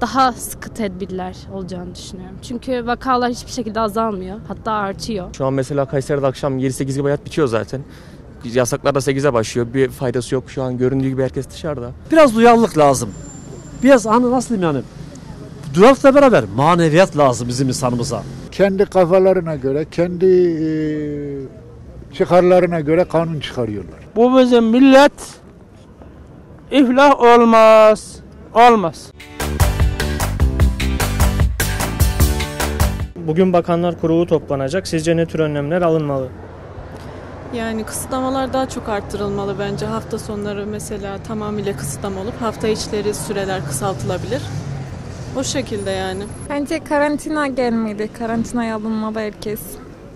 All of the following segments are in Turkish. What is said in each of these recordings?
Daha sıkı tedbirler olacağını düşünüyorum. Çünkü vakalar hiçbir şekilde azalmıyor. Hatta artıyor. Şu an mesela Kayseri'de akşam 7-8 gibi hayat bitiyor zaten. Yasaklar da 8'e başlıyor. Bir faydası yok şu an. Göründüğü gibi herkes dışarıda. Biraz duyarlılık lazım. Biraz nasıl diyeyim yani. Duyarlılıkla beraber maneviyat lazım bizim insanımıza. Kendi kafalarına göre, kendi çıkarlarına göre kanun çıkarıyorlar. Bu bizim millet iflah olmaz. Olmaz. Bugün Bakanlar Kurulu toplanacak. Sizce ne tür önlemler alınmalı? Yani kısıtlamalar daha çok arttırılmalı bence. Hafta sonları mesela tamamıyla kısıtlama olup hafta içleri süreler kısaltılabilir. O şekilde yani. Bence karantina gelmeli. Karantinaya alınmalı herkes.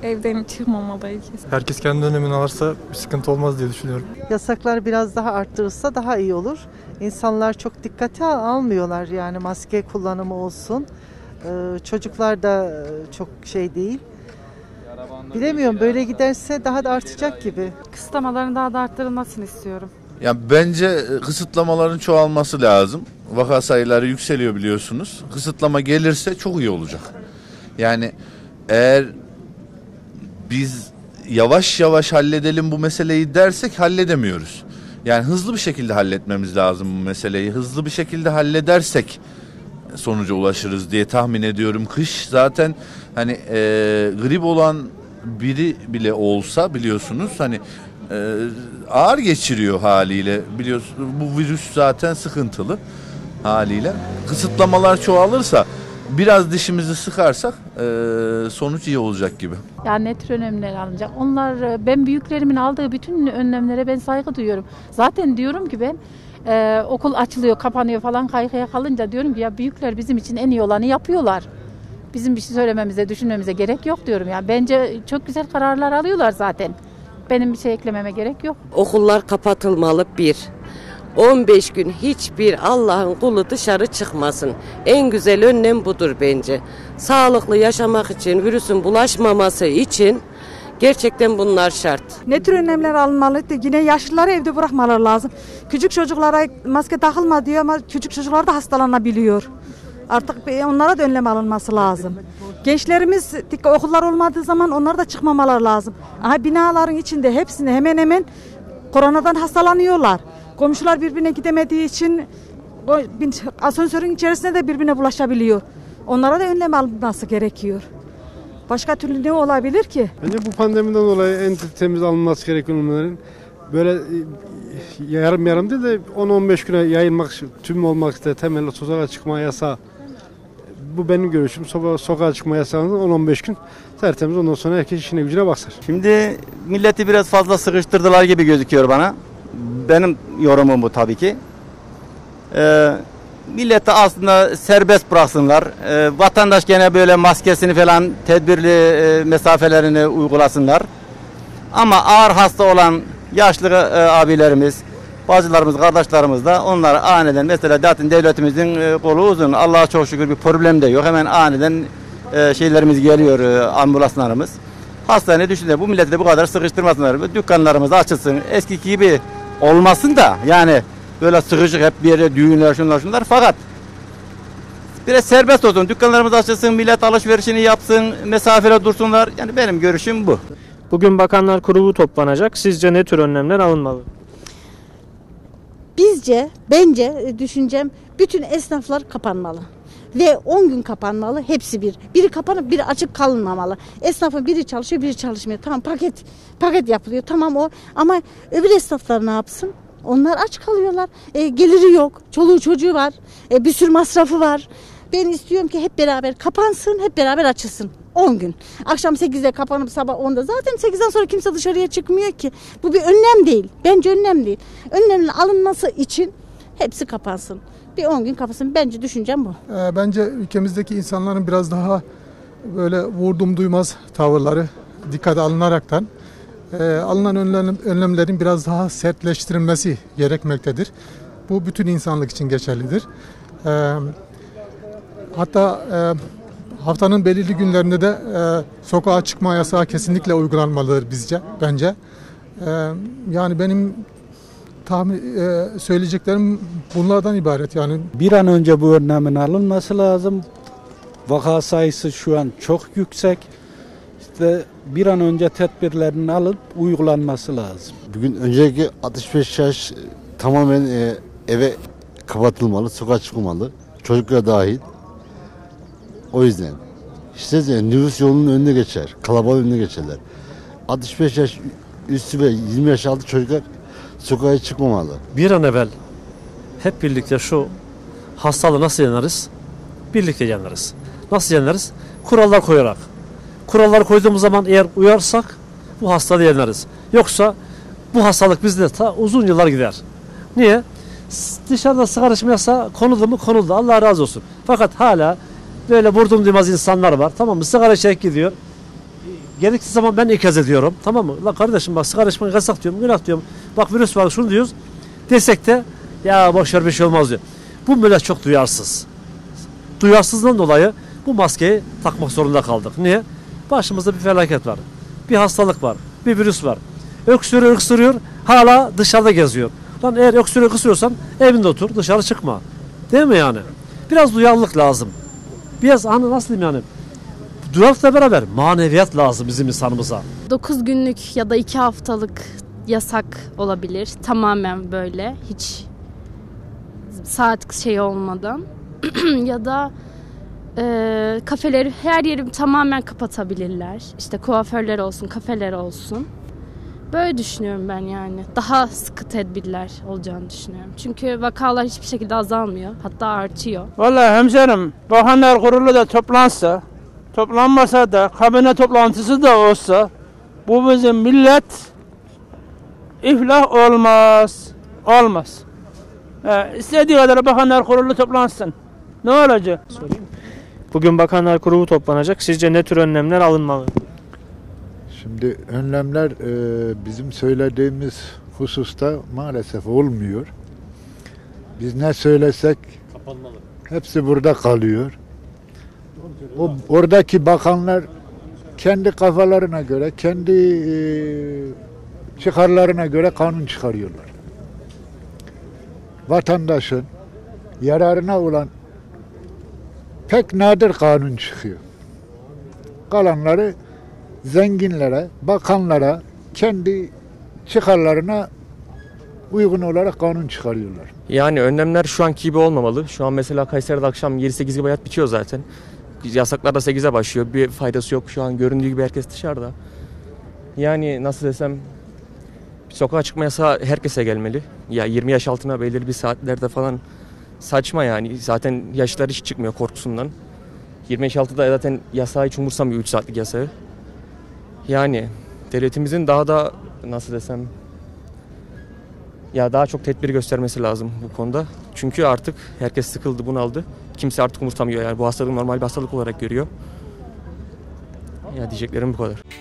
Evden çıkmamalı herkes. Herkes kendi önlemini alırsa bir sıkıntı olmaz diye düşünüyorum. Yasaklar biraz daha arttırılsa daha iyi olur. İnsanlar çok dikkate almıyorlar yani maske kullanımı olsun. Çocuklar da çok şey değil. Bilemiyorum, böyle giderse daha da artacak gibi. Kısıtlamaların daha da arttırılmasını istiyorum. Yani bence kısıtlamaların çoğalması lazım. Vaka sayıları yükseliyor biliyorsunuz. Kısıtlama gelirse çok iyi olacak. Yani eğer biz yavaş yavaş halledelim bu meseleyi dersek halledemiyoruz. Yani hızlı bir şekilde halletmemiz lazım bu meseleyi. Hızlı bir şekilde halledersek sonuca ulaşırız diye tahmin ediyorum. Kış zaten hani grip olan biri bile olsa biliyorsunuz hani ağır geçiriyor haliyle, biliyorsunuz bu virüs zaten sıkıntılı haliyle. Kısıtlamalar çoğalırsa biraz dişimizi sıkarsak sonuç iyi olacak gibi. Yani ne tür önlemler alınacak? Onlar, ben büyüklerimin aldığı bütün önlemlere ben saygı duyuyorum. Zaten diyorum ki ben okul açılıyor, kapanıyor falan kaygıya kalınca diyorum ki ya büyükler bizim için en iyi olanı yapıyorlar. Bizim bir şey söylememize, düşünmemize gerek yok diyorum. Ya bence çok güzel kararlar alıyorlar zaten. Benim bir şey eklememe gerek yok. Okullar kapatılmalı bir. 15 gün hiçbir Allah'ın kulu dışarı çıkmasın. En güzel önlem budur bence. Sağlıklı yaşamak için, virüsün bulaşmaması için gerçekten bunlar şart. Ne tür önlemler alınmalı? Yine yaşlıları evde bırakmaları lazım. Küçük çocuklara maske takılma diyor ama küçük çocuklar da hastalanabiliyor. Artık onlara da önlem alınması lazım. Gençlerimiz okullar olmadığı zaman onlar da çıkmamaları lazım. Aha, binaların içinde hepsini hemen hemen koronadan hastalanıyorlar. Komşular birbirine gidemediği için asansörün içerisinde de birbirine bulaşabiliyor. Onlara da önlem alınması gerekiyor. Başka türlü ne olabilir ki? Bence bu pandemiden dolayı en temiz alınması gereken önlemlerin böyle yarım değil de 10-15 güne yayılmak, tüm olmak ister temelli sokağa çıkma yasağı. Bu benim görüşüm. Sokağa çıkma yasağının 10-15 gün tertemiz, ondan sonra herkes işine gücüne baksın. Şimdi milleti biraz fazla sıkıştırdılar gibi gözüküyor bana. Benim yorumum bu tabii ki. Milleti aslında serbest bıraksınlar. Vatandaş gene böyle maskesini falan tedbirli mesafelerini uygulasınlar. Ama ağır hasta olan yaşlı abilerimiz, bacılarımız, kardeşlerimiz de onlara aniden mesela zaten devletimizin kolu uzun. Allah'a çok şükür bir problem de yok. Hemen aniden şeylerimiz geliyor, ambulanslarımız. Hastaneye düşünüyor. Bu milleti de bu kadar sıkıştırmasınlar. Dükkanlarımız açılsın. Eskiki gibi olmasın da yani böyle sıkışık hep bir yere düğünler şunlar fakat biraz serbest olsun. Dükkanlarımız açılsın. Millet alışverişini yapsın. Mesafede dursunlar. Yani benim görüşüm bu. Bugün Bakanlar Kurulu toplanacak. Sizce ne tür önlemler alınmalı? Bence düşüncem bütün esnaflar kapanmalı. Ve 10 gün kapanmalı hepsi bir. Biri kapanıp biri açık kalınmamalı. Esnafın biri çalışıyor biri çalışmıyor. Tamam paket yapılıyor tamam o. Ama öbür esnaflar ne yapsın? Onlar aç kalıyorlar. Geliri yok. Çoluğu çocuğu var. Bir sürü masrafı var. Ben istiyorum ki hep beraber kapansın, hep beraber açılsın. 10 gün. Akşam 8'de kapanıp sabah 10'da. Zaten 8'den sonra kimse dışarıya çıkmıyor ki. Bu bir önlem değil. Bence önlem değil. Önlemin alınması için hepsi kapansın. Bir 10 gün kafasını bence düşüneceğim bu. Bence ülkemizdeki insanların biraz daha böyle vurdum duymaz tavırları dikkate alınaraktan alınan önlemlerin biraz daha sertleştirilmesi gerekmektedir. Bu bütün insanlık için geçerlidir. Hatta haftanın belirli günlerinde de sokağa çıkma yasağı kesinlikle uygulanmalıdır bence. Yani benim söyleyeceklerim bunlardan ibaret yani. Bir an önce bu önlemin alınması lazım. Vaka sayısı şu an çok yüksek. İşte bir an önce tedbirlerin alıp uygulanması lazım. Bugün önceki 65 yaş tamamen eve kapatılmalı, sokağa çıkılmalı. Çocuklar dahil. O yüzden işte nüfus yolunun önüne geçer. Kalabalığın önüne geçerler. 65 yaş üstü ve 20 yaş altı çocuklar sokağa çıkmamalı. Bir an evvel hep birlikte şu hastalığı nasıl yeneriz? Birlikte yeneriz. Nasıl yeneriz? Kurallar koyarak. Kuralları koyduğumuz zaman eğer uyarsak bu hastalığı yeneriz. Yoksa bu hastalık bizde ta uzun yıllar gider. Niye? Dışarıda sigara içme yasağı konuldu mu? Konuldu. Allah razı olsun. Fakat hala böyle vurdum duymaz insanlar var. Tamam mı? Sigara içerek gidiyor. Gerekli zaman ben ikaz ediyorum. Tamam mı? La kardeşim bak sigara içmek yasak diyorum. Günah diyorum. Bak virüs var şunu diyoruz. Desek de ya boşver bir şey olmaz diyor. Bu millet çok duyarsız. Duyarsızlığından dolayı bu maskeyi takmak zorunda kaldık. Niye? Başımızda bir felaket var. Bir hastalık var. Bir virüs var. Öksürüyor öksürüyor. Hala dışarıda geziyor. Lan eğer öksürüyor öksürüyorsan evinde otur dışarı çıkma. Değil mi yani? Biraz duyarlılık lazım. Biraz hani nasıl diyeyim yani? Duyarlılıkla beraber maneviyat lazım bizim insanımıza. 9 günlük ya da 2 haftalık yasak olabilir. Tamamen böyle hiç saat şey olmadan ya da kafeleri her yeri tamamen kapatabilirler. İşte kuaförler olsun, kafeler olsun. Böyle düşünüyorum ben yani. Daha sıkı tedbirler olacağını düşünüyorum. Çünkü vakalar hiçbir şekilde azalmıyor. Hatta artıyor. Vallahi hemşerim, Bakanlar Kurulu da toplansa, toplanmasa da, kabine toplantısı da olsa bu bizim millet iflah olmaz. Olmaz. İstediği kadar Bakanlar Kurulu toplansın. Ne olacak? Sorayım. Bugün Bakanlar Kurulu toplanacak. Sizce ne tür önlemler alınmalı? Şimdi önlemler bizim söylediğimiz hususta maalesef olmuyor. Biz ne söylesek kapanmalı. Hepsi burada kalıyor. Oradaki bakanlar kendi kafalarına göre, kendi çıkarlarına göre kanun çıkarıyorlar. Vatandaşın yararına olan pek nadir kanun çıkıyor. Kalanları zenginlere, bakanlara, kendi çıkarlarına uygun olarak kanun çıkarıyorlar. Yani önlemler şu anki gibi olmamalı. Şu an mesela Kayseri'de akşam 7-8 gibi hayat bitiyor zaten. Yasaklar da 8'e başlıyor. Bir faydası yok. Şu an göründüğü gibi herkes dışarıda. Yani nasıl desem sokağa çıkma yasağı herkese gelmeli. Ya 20 yaş altına belirli bir saatlerde falan saçma yani. Zaten yaşlılar hiç çıkmıyor korkusundan. 20 yaş altı da zaten yasağı hiç umursamıyor 3 saatlik yasağı. Yani devletimizin daha da nasıl desem ya daha çok tedbir göstermesi lazım bu konuda. Çünkü artık herkes sıkıldı, bunaldı. Kimse artık umursamıyor yani bu hastalığı normal bir hastalık olarak görüyor. Ya diyeceklerim bu kadar.